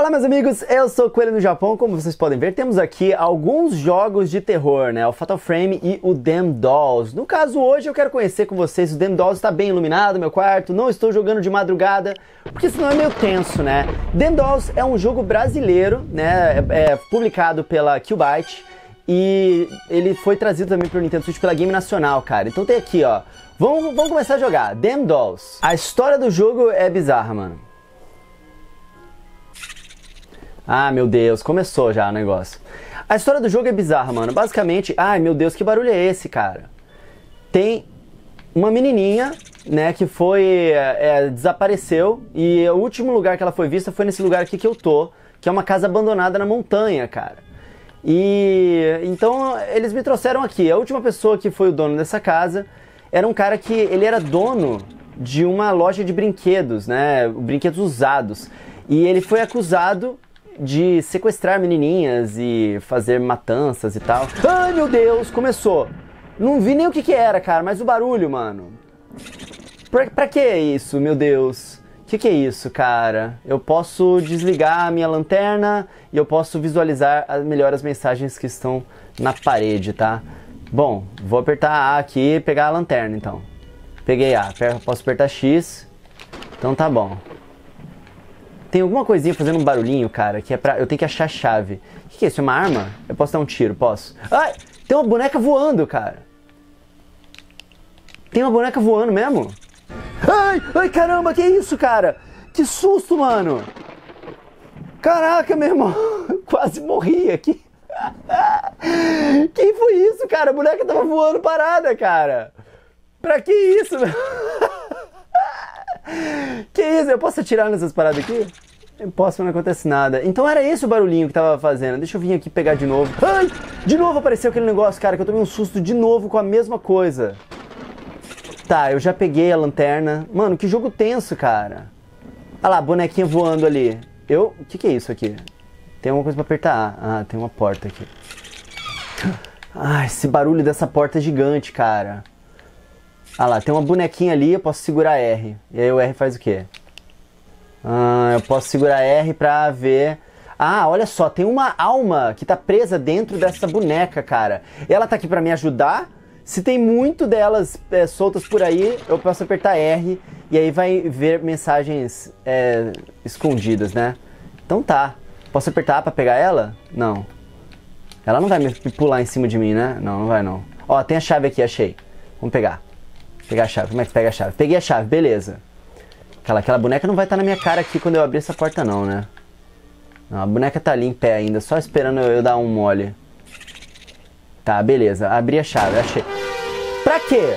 Olá meus amigos, eu sou o Coelho no Japão. Como vocês podem ver, temos aqui alguns jogos de terror, né? O Fatal Frame e o Damn Dolls. No caso, hoje eu quero conhecer com vocês. O Damn Dolls está bem iluminado, meu quarto. Não estou jogando de madrugada, porque senão é meio tenso, né? Damn Dolls é um jogo brasileiro, né? É publicado pela Qbyte. E ele foi trazido também para o Nintendo Switch pela Game Nacional, cara. Então tem aqui, ó. Vamos começar a jogar. Damn Dolls. A história do jogo é bizarra, mano. Ah, meu Deus, começou já o negócio. A história do jogo é bizarra, mano. Basicamente, ai meu Deus, que barulho é esse, cara? Tem uma menininha, né, que foi, desapareceu. E o último lugar que ela foi vista foi nesse lugar aqui que eu tô, que é uma casa abandonada na montanha, cara. E então eles me trouxeram aqui. A última pessoa que foi o dono dessa casa era um cara que, ele era dono de uma loja de brinquedos, né, brinquedos usados. E ele foi acusado de sequestrar menininhas e fazer matanças e tal. Ai, meu Deus, começou. Não vi nem o que que era, cara, mas o barulho, mano. Pra que isso, meu Deus? Que é isso, cara? Eu posso desligar a minha lanterna e eu posso visualizar melhor as mensagens que estão na parede, tá? Bom, vou apertar A aqui e pegar a lanterna, então. Peguei A, posso apertar X. Então tá bom. Tem alguma coisinha fazendo um barulhinho, cara, que é pra... Eu tenho que achar a chave. O que é isso? É uma arma? Eu posso dar um tiro, posso? Ai! Tem uma boneca voando, cara. Tem uma boneca voando mesmo? Ai! Ai, caramba, que é isso, cara? Que susto, mano! Caraca, meu irmão! Eu quase morri aqui. Quem foi isso, cara? A boneca tava voando parada, cara. Pra que isso, meu? Que isso? Eu posso atirar nessas paradas aqui? Eu posso, não acontece nada. Então era esse o barulhinho que tava fazendo. Deixa eu vir aqui pegar de novo. Ai! De novo apareceu aquele negócio, cara, que eu tomei um susto de novo com a mesma coisa. Tá, eu já peguei a lanterna. Mano, que jogo tenso, cara. Ah lá, bonequinha voando ali. Eu... O que é isso aqui? Tem alguma coisa pra apertar? Ah, tem uma porta aqui. Ai, esse barulho dessa porta é gigante, cara. Ah lá, tem uma bonequinha ali, eu posso segurar R. E aí o R faz o quê? Ah, eu posso segurar R pra ver... Ah, olha só, tem uma alma que tá presa dentro dessa boneca, cara. Ela tá aqui pra me ajudar. Se tem muito delas soltas por aí, eu posso apertar R. E aí vai ver mensagens escondidas, né? Então tá. Posso apertar A pra pegar ela? Não. Ela não vai me pular em cima de mim, né? Não, não vai não. Ó, tem a chave aqui, achei. Vamos pegar. Pegar a chave, como é que pega a chave? Peguei a chave, beleza. Aquela boneca não vai estar na minha cara aqui quando eu abrir essa porta não, né? Não, a boneca tá ali em pé ainda, só esperando eu dar um mole. Tá, beleza, abri a chave, achei. Pra quê?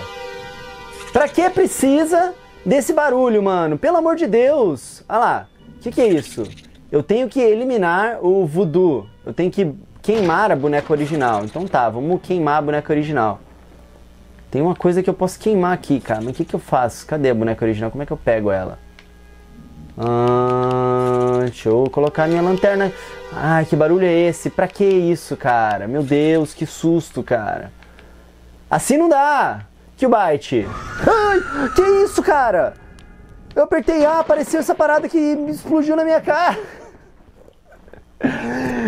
Pra que precisa desse barulho, mano? Pelo amor de Deus! Olha lá, que é isso? Eu tenho que eliminar o voodoo. Eu tenho que queimar a boneca original. Então tá, vamos queimar a boneca original. Tem uma coisa que eu posso queimar aqui, cara. Mas o que que eu faço? Cadê a boneca original? Como é que eu pego ela? Deixa eu colocar minha lanterna. Ai, que barulho é esse? Pra que isso, cara? Meu Deus, que susto, cara. Assim não dá! Qbyte! Ai, que isso, cara? Eu apertei A, apareceu essa parada que explodiu na minha cara.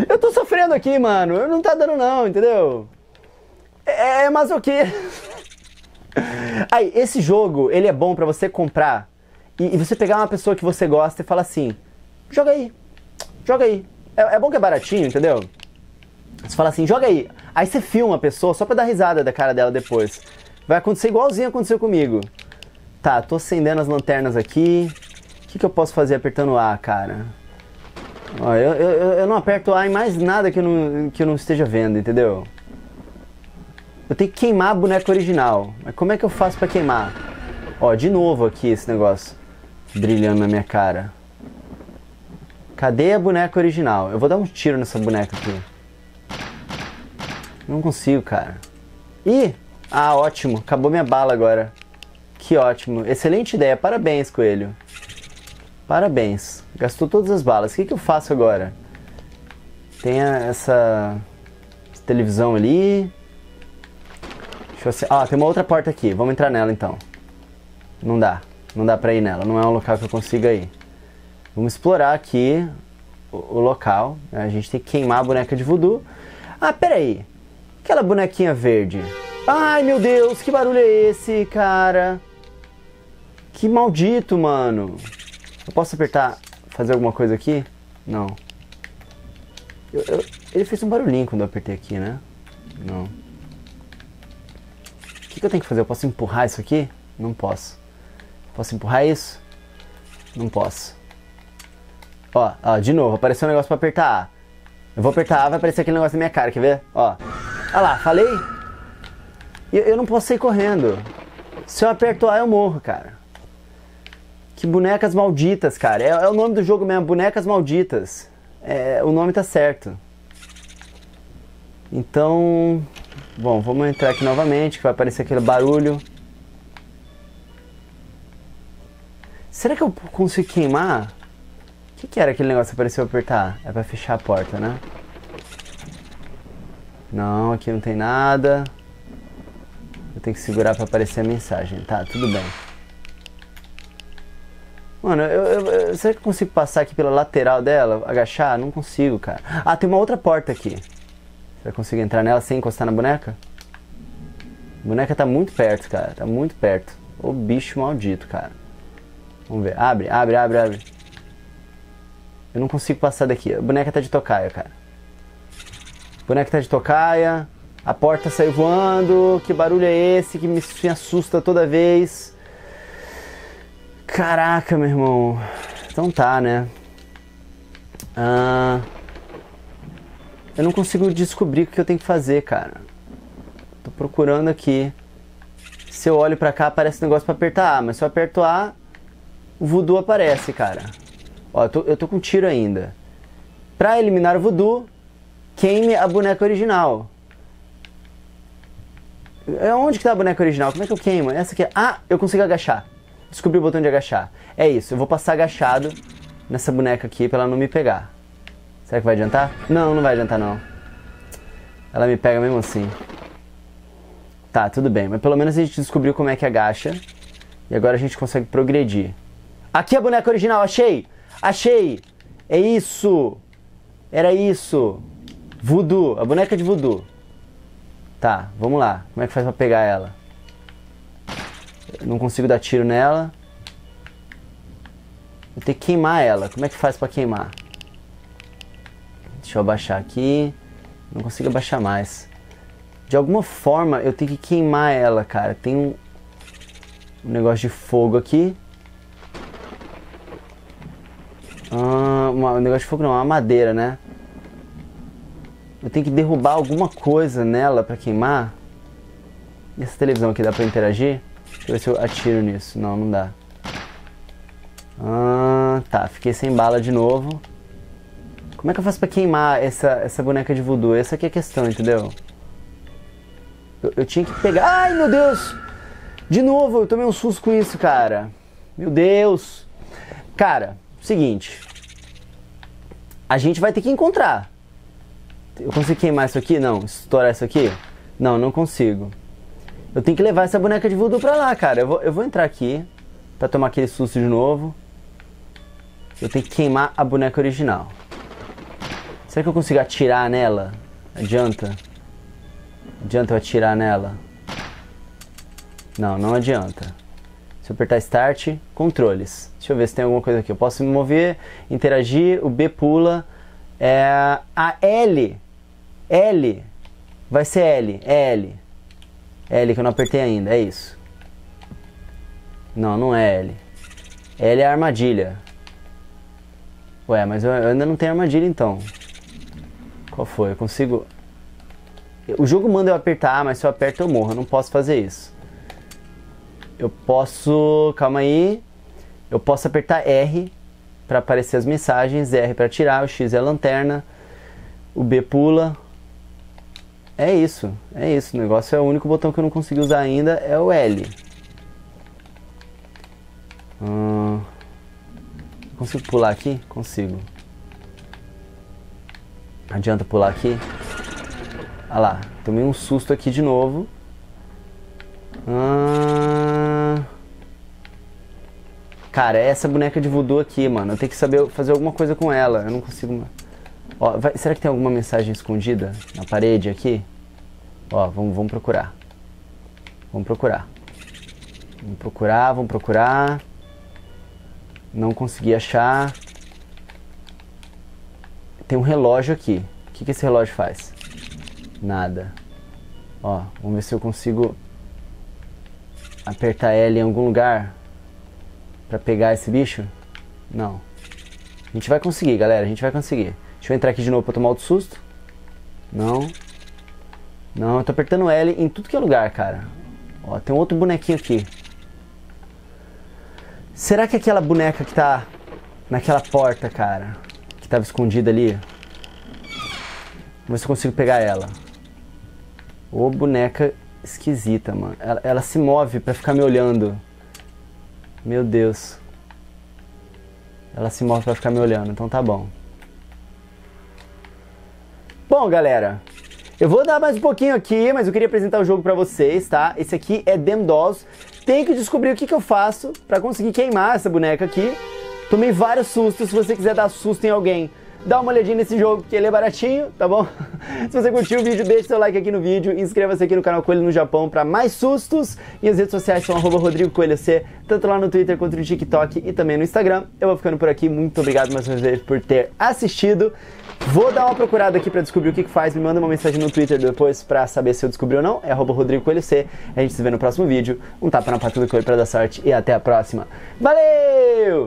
Eu tô sofrendo aqui, mano. Eu não tá dando não, entendeu? É mas o quê? Aí, esse jogo, ele é bom pra você comprar e você pegar uma pessoa que você gosta e falar assim: joga aí, joga aí. É bom que é baratinho, entendeu? Você fala assim, joga aí. Aí você filma a pessoa só pra dar risada da cara dela depois. Vai acontecer igualzinho aconteceu comigo. Tá, tô acendendo as lanternas aqui. O que que eu posso fazer apertando A, cara? Ó, eu não aperto A em mais nada que eu não esteja vendo, entendeu? Eu tenho que queimar a boneca original. Mas como é que eu faço pra queimar? Ó, de novo aqui esse negócio brilhando na minha cara. Cadê a boneca original? Eu vou dar um tiro nessa boneca aqui. Não consigo, cara. Ih! Ah, ótimo. Acabou minha bala agora. Que ótimo. Excelente ideia. Parabéns, Coelho. Parabéns. Gastou todas as balas. O que que eu faço agora? Tem essa televisão ali... Ah, tem uma outra porta aqui. Vamos entrar nela, então. Não dá. Não dá pra ir nela. Não é um local que eu consiga ir. Vamos explorar aqui o local, né? A gente tem que queimar a boneca de voodoo. Ah, peraí, aquela bonequinha verde. Ai, meu Deus, que barulho é esse, cara? Que maldito, mano. Eu posso apertar, fazer alguma coisa aqui? Não. Ele fez um barulhinho quando eu apertei aqui, né? Não. O que eu tenho que fazer? Eu posso empurrar isso aqui? Não posso. Posso empurrar isso? Não posso. Ó, ó, de novo, apareceu um negócio pra apertar A. Eu vou apertar A, vai aparecer aquele negócio na minha cara, quer ver? Ó. Ah lá, falei? Eu não posso sair correndo. Se eu aperto A, eu morro, cara. Que bonecas malditas, cara. É o nome do jogo mesmo, bonecas malditas. É, o nome tá certo. Então... Bom, vamos entrar aqui novamente, que vai aparecer aquele barulho. Será que eu consigo queimar? O que era aquele negócio que apareceu apertar? É pra fechar a porta, né? Não, aqui não tem nada. Eu tenho que segurar pra aparecer a mensagem. Tá, tudo bem. Mano, será que eu consigo passar aqui pela lateral dela? Agachar? Não consigo, cara. Ah, tem uma outra porta aqui. Será que eu consigo entrar nela sem encostar na boneca? A boneca tá muito perto, cara. Tá muito perto. Ô bicho maldito, cara. Vamos ver. Abre, abre, abre, abre. Eu não consigo passar daqui. A boneca tá de tocaia, cara. A boneca tá de tocaia. A porta saiu voando. Que barulho é esse que me assusta toda vez? Caraca, meu irmão. Então tá, né? Eu não consigo descobrir o que eu tenho que fazer, cara. Tô procurando aqui. Se eu olho pra cá, aparece um negócio pra apertar A. Mas se eu aperto A, o voodoo aparece, cara. Ó, eu tô com tiro ainda. Pra eliminar o voodoo, queime a boneca original. Onde que tá a boneca original? Como é que eu queimo? Essa aqui é... Ah, eu consigo agachar. Descobri o botão de agachar. É isso, eu vou passar agachado nessa boneca aqui pra ela não me pegar. Será que vai adiantar? Não, não vai adiantar não. Ela me pega mesmo assim. Tá, tudo bem. Mas pelo menos a gente descobriu como é que agacha. E agora a gente consegue progredir. Aqui é a boneca original, achei! Achei! É isso! Era isso! Voodoo, a boneca de voodoo. Tá, vamos lá. Como é que faz pra pegar ela? Eu não consigo dar tiro nela. Vou ter que queimar ela. Como é que faz pra queimar? Deixa eu abaixar aqui. Não consigo abaixar mais. De alguma forma eu tenho que queimar ela, cara. Tem um negócio de fogo aqui. Um negócio de fogo não, é uma madeira, né? Eu tenho que derrubar alguma coisa nela pra queimar. E essa televisão aqui dá pra interagir? Deixa eu ver se eu atiro nisso. Não, não dá. Tá, fiquei sem bala de novo. Como é que eu faço pra queimar essa boneca de voodoo? Essa aqui é a questão, entendeu? Eu tinha que pegar... Ai, meu Deus! De novo, eu tomei um susto com isso, cara. Meu Deus! Cara, seguinte. A gente vai ter que encontrar. Eu consigo queimar isso aqui? Não. Estourar isso aqui? Não, não consigo. Eu tenho que levar essa boneca de voodoo pra lá, cara. Eu vou entrar aqui pra tomar aquele susto de novo. Eu tenho que queimar a boneca original. Será que eu consigo atirar nela? Adianta? Adianta eu atirar nela? Não, não adianta. Se eu apertar Start, controles. Deixa eu ver se tem alguma coisa aqui. Eu posso me mover, interagir, o B pula. A L. L. Vai ser L. É L. L que eu não apertei ainda, é isso. Não, não é L. L é a armadilha. Ué, mas eu ainda não tenho armadilha então. Qual foi? Eu consigo... O jogo manda eu apertar A, mas se eu aperto eu morro. Eu não posso fazer isso. Eu posso... Calma aí. Eu posso apertar R pra aparecer as mensagens. R pra tirar, o X é a lanterna. O B pula. É isso, é isso. O negócio é o único botão que eu não consegui usar ainda, é o L. Consigo pular aqui? Consigo. Adianta pular aqui? Ah lá, tomei um susto aqui de novo. Cara, essa boneca de voodoo aqui, mano, eu tenho que saber fazer alguma coisa com ela. Eu não consigo... Ó, vai... Será que tem alguma mensagem escondida na parede aqui? Ó, vamos procurar. Vamos procurar. Vamos procurar, vamos procurar. Não consegui achar. Tem um relógio aqui. O que esse relógio faz? Nada. Ó, vamos ver se eu consigo apertar L em algum lugar. Pra pegar esse bicho? Não. A gente vai conseguir, galera. A gente vai conseguir. Deixa eu entrar aqui de novo pra tomar outro susto. Não. Não, eu tô apertando L em tudo que é lugar, cara. Ó, tem um outro bonequinho aqui. Será que aquela boneca que tá naquela porta, cara, que tava escondida ali? Vamos ver se eu consigo pegar ela. Ô, boneca esquisita, mano. Ela se move pra ficar me olhando. Meu Deus. Ela se move pra ficar me olhando, então tá bom. Bom, galera, eu vou dar mais um pouquinho aqui, mas eu queria apresentar o jogo pra vocês, tá? Esse aqui é Damn Dolls. Tenho que descobrir o que eu faço pra conseguir queimar essa boneca aqui. Tomei vários sustos, se você quiser dar susto em alguém, dá uma olhadinha nesse jogo, que ele é baratinho, tá bom? Se você curtiu o vídeo, deixa seu like aqui no vídeo, inscreva-se aqui no canal Coelho no Japão pra mais sustos. E as redes sociais são @RodrigoCoelhoC, tanto lá no Twitter quanto no TikTok e também no Instagram. Eu vou ficando por aqui, muito obrigado mais uma vez por ter assistido. Vou dar uma procurada aqui pra descobrir o que faz, me manda uma mensagem no Twitter depois pra saber se eu descobri ou não. É @RodrigoCoelhoC, a gente se vê no próximo vídeo. Um tapa na patada do Coelho pra dar sorte e até a próxima. Valeu!